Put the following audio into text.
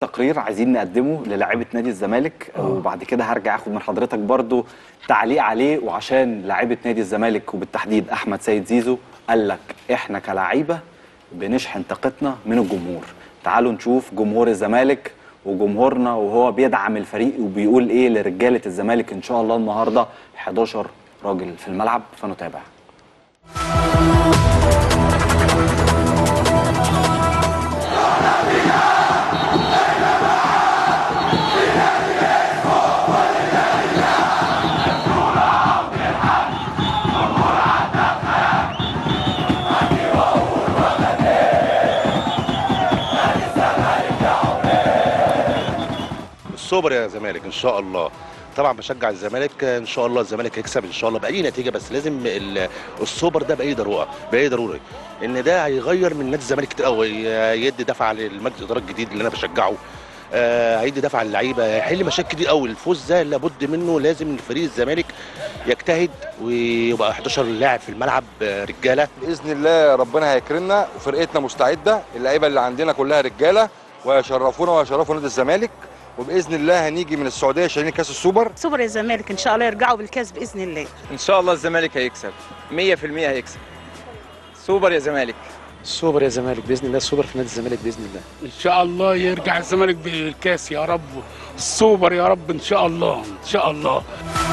تقرير عايزين نقدمه للاعيبه نادي الزمالك وبعد كده هرجع اخد من حضرتك برضو تعليق عليه. وعشان لاعيبه نادي الزمالك وبالتحديد احمد سيد زيزو قال لك احنا كلاعيبه بنشحن طاقتنا من الجمهور. تعالوا نشوف جمهور الزمالك وجمهورنا وهو بيدعم الفريق وبيقول ايه لرجاله الزمالك. ان شاء الله النهارده 11 راجل في الملعب فنتابع. سوبر يا زمالك ان شاء الله. طبعا بشجع الزمالك ان شاء الله، الزمالك هيكسب ان شاء الله باي نتيجه، بس لازم السوبر ده باي ضروره باي ضروري، ان ده هيغير من نادي الزمالك قوي، يدي دفعه للمجلس الاداره الجديد اللي انا بشجعه، هيدي دفعه للعيبه، هيحل مشاكل كتير قوي. الفوز ده لابد منه، لازم فريق الزمالك يجتهد ويبقى 11 لاعب في الملعب رجاله. باذن الله ربنا هيكرمنا وفرقتنا مستعده، اللعيبه اللي عندنا كلها رجاله ويشرفونا ويشرفوا نادي الزمالك، وباذن الله هنيجي من السعوديه شايلين كاس السوبر. سوبر الزمالك ان شاء الله يرجعوا بالكاس باذن الله. ان شاء الله الزمالك هيكسب 100%، هيكسب. سوبر يا زمالك. سوبر يا زمالك باذن الله، السوبر في نادي الزمالك باذن الله. ان شاء الله يرجع الزمالك بالكاس يا رب، السوبر يا رب ان شاء الله ان شاء الله.